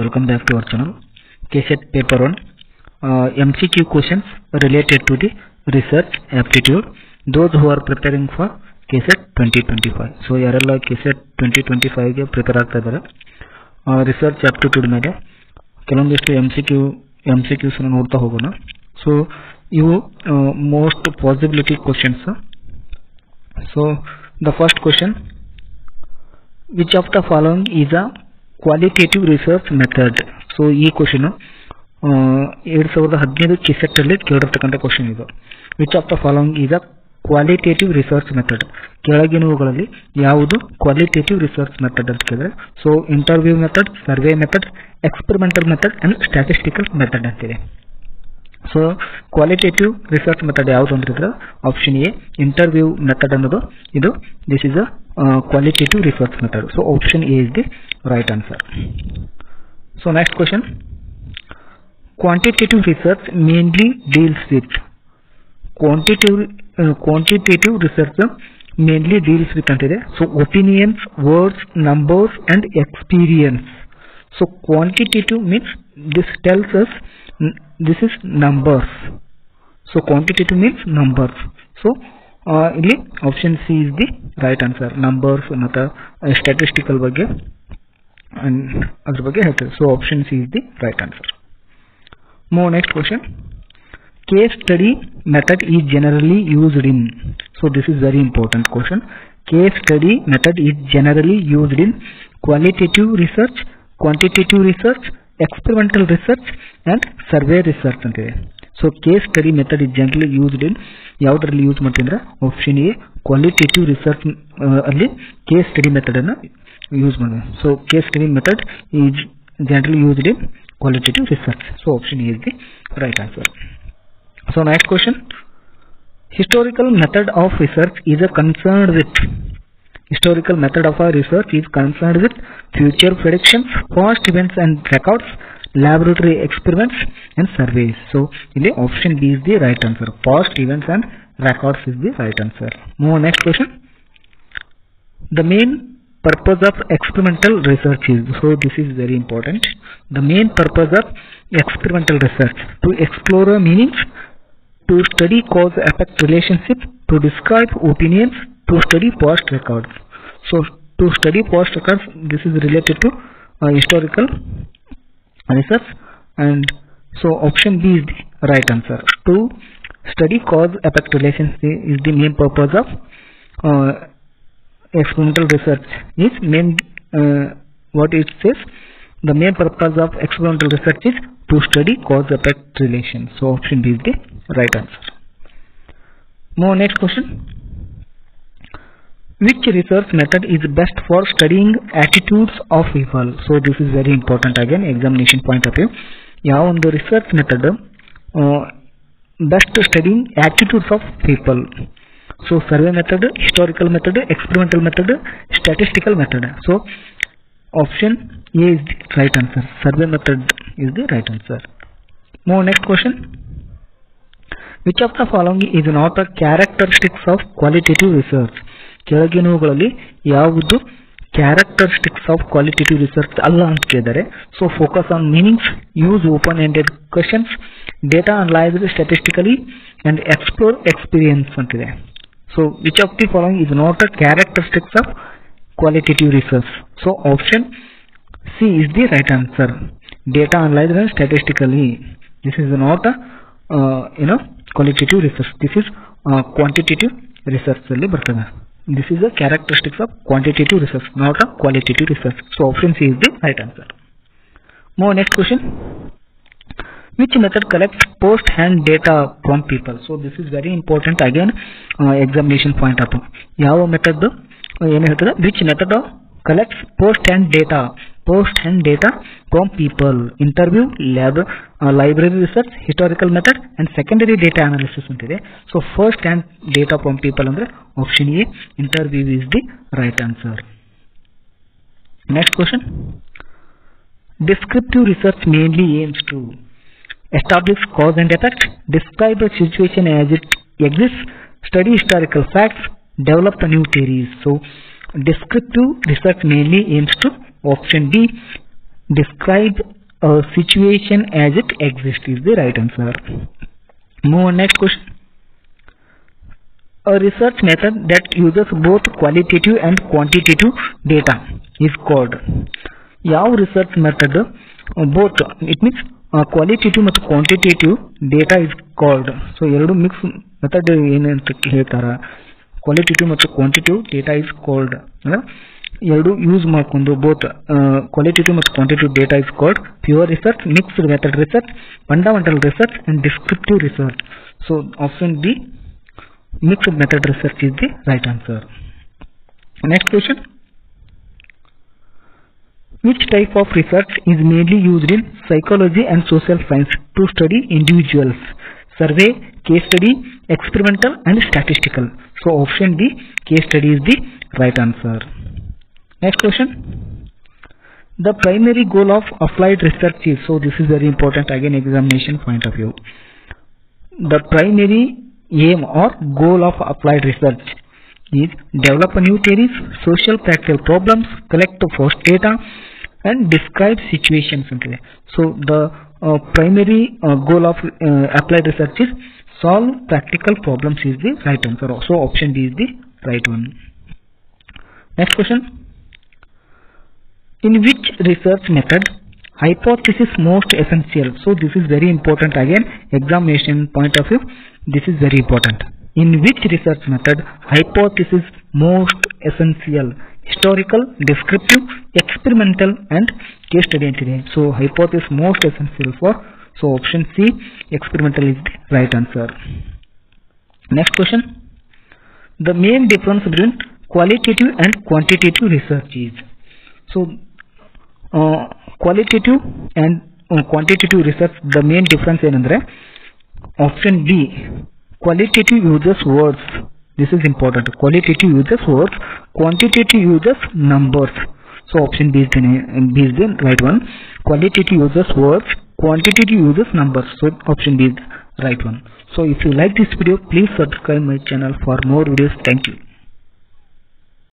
Welcome back to our channel. KSET paper 1 MCQ questions related to the research aptitude, those who are preparing for KSET 2025. So yarella KSET 2025 ge prepare agta idare research aptitude mele ಕೆಲವೊಂದಿಷ್ಟು MCQs ಅನ್ನು ನೋಡ್ತಾ ಹೋಗೋಣ. So ಇವು most possibility questions. So the first question, which of the following is a qualitative research method? So ಈ question 2015 KSET ಅಲ್ಲಿ ಕೇಳಿರ್ತಕ್ಕಂಥ question ಇದು. Which of the following is a qualitative research method, ಕೆಳಗಿನವುಗಳಲ್ಲಿ ಯಾವುದು ಕ್ವಾಲಿಟೇಟಿವ್ ರಿಸರ್ಚ್ ಮೆಥಡ್ ಅಂತ ಕೇಳಿದ್ರೆ, so interview method, survey method, experimental method and statistical method ಅಂತಿದೆ. So qualitative research method ಯಾವುದು ಅಂತಿದ್ರೆ ಆಪ್ಷನ್ ಎ ಇಂಟರ್ವ್ಯೂ ಮೆಥಡ್ ಅನ್ನೋದು ಇದು. This is a qualitative research method. So option A is the right answer. So next question, quantitative research mainly deals with quantitative research mainly deals with another, so opinions, words, numbers and experience. So quantitative means this tells us this is numbers, so quantitative means numbers. So ಇಲ್ಲಿ option C is the right answer. Numbers ಅನ್ನತ statistical ಬಗ್ಗೆ ಅದರ ಬಗ್ಗೆ ಹೇಳ್ತಾರೆ. So option C is the right answer. More next question, case study method is generally used in. So this is very important question. Case study method is generally used in qualitative research, quantitative research, experimental research and survey research ಅಂತಿದೆ. So case study method is generally used in ಯಾವುದರಲ್ಲಿ use ಮಾಡ್ತೀರಾ? Option A qualitative research ಅಲ್ಲಿ case study method ಅನ್ನು use ಮಾಡೋಣ. So case study method is generally used in qualitative research. So option A is the right answer. So next question, historical method of research is concerned with. Historical method of our research is concerned with future predictions, past events and records, laboratory experiments and surveys. So ಇಲ್ಲಿ option B is the right answer. Past events and records is the right answer. Move next question, the main purpose of experimental research is. So this is very important. The main purpose of experimental research, to explore meanings, to study cause effect relationship, to describe opinions, to study past records. So to study past records, this is related to historical research. And so option B is the right answer. To study cause effect relationship is the main purpose of experimental research. Is main what it says, the main purpose of experimental research is to study cause effect relation. So option B is the right answer. Now next question, which research method is best for studying attitudes of people? So this is very important again examination point of view. Yav ondo research method best studying attitudes of people. So survey method, historical method, experimental method, statistical method. So option A is the right answer. Survey method is the right answer. Now next question, which of the following is not a characteristics of qualitative research? ಕೆಳಗಿನವುಗಳಲ್ಲಿ ಯಾವುದು characteristics of qualitative research ಅಲ್ಲ ಅಂತ ಕೇಳಿದರೆ, so focus on meanings, use open-ended questions, data analyzed statistically and explore experience ಅಂತಿದೆ. So which of the following is not a characteristics of qualitative research? So option C is the right answer. Data analyzed and statistically, this is not a qualitative research. This is quantitative research ಅಲ್ಲಿ ಬರ್ತದೆ. This is a characteristics of quantitative research, not a qualitative research. So option C is the right answer. Now next question, which method collects post-hand data from people? So this is very important again examination point up. Yava method ಏನು ಹೇಳ್ತಾರೆ, which method collects post-hand data from people? Interview, library research, historical method and secondary data analysis ಅಂತಿದೆ. So first-hand data from people ಅಂದ್ರೆ option A interview is the right answer. Next question, descriptive research mainly aims to establish cause and effect, describe a situation as it exists, study historical facts, develop the new theories. So descriptive research mainly aims to option B Describe a situation as it exists is the right answer. Move on, next question. A research method that uses both qualitative and quantitative data is called. Yav research method both, it means qualitative and quantitative data is called. So eradu mix method enu anta heltara. Qualitative and quantitative data is called. Eradu use markondo both qualitative and quantitative data is called pure research, mixed method research, fundamental research and descriptive research. So option D, mixed method research is the right answer. Next question. Which type of research is mainly used in psychology and social science to study individuals? Survey, case study, experimental and statistical. So option D, case study is the right answer. Next question. The primary goal of applied research is, so this is very important again examination point of view. The primary aim or goal of applied research is develop new theories, social practical problems, collect source data and describe situations. So the primary goal of applied research is solve practical problems is the right answer. So option D is the right one. Next question. In which research method hypothesis most essential? So this is very important again examination point of view. This is very important. In which research method hypothesis most essential? Historical, descriptive, experimental and case study. So hypothesis most essential for, so option C, experimental is the right answer. Next question. The main difference between qualitative and quantitative research is, so qualitative and quantitative research the main difference enandre option B, qualitative uses words. This is important. Qualitative uses words, quantitative uses numbers. So option B is the right one. Qualitative uses words, quantitative uses numbers. So option B is the right one. So if you like this video, please subscribe my channel for more videos. Thank you.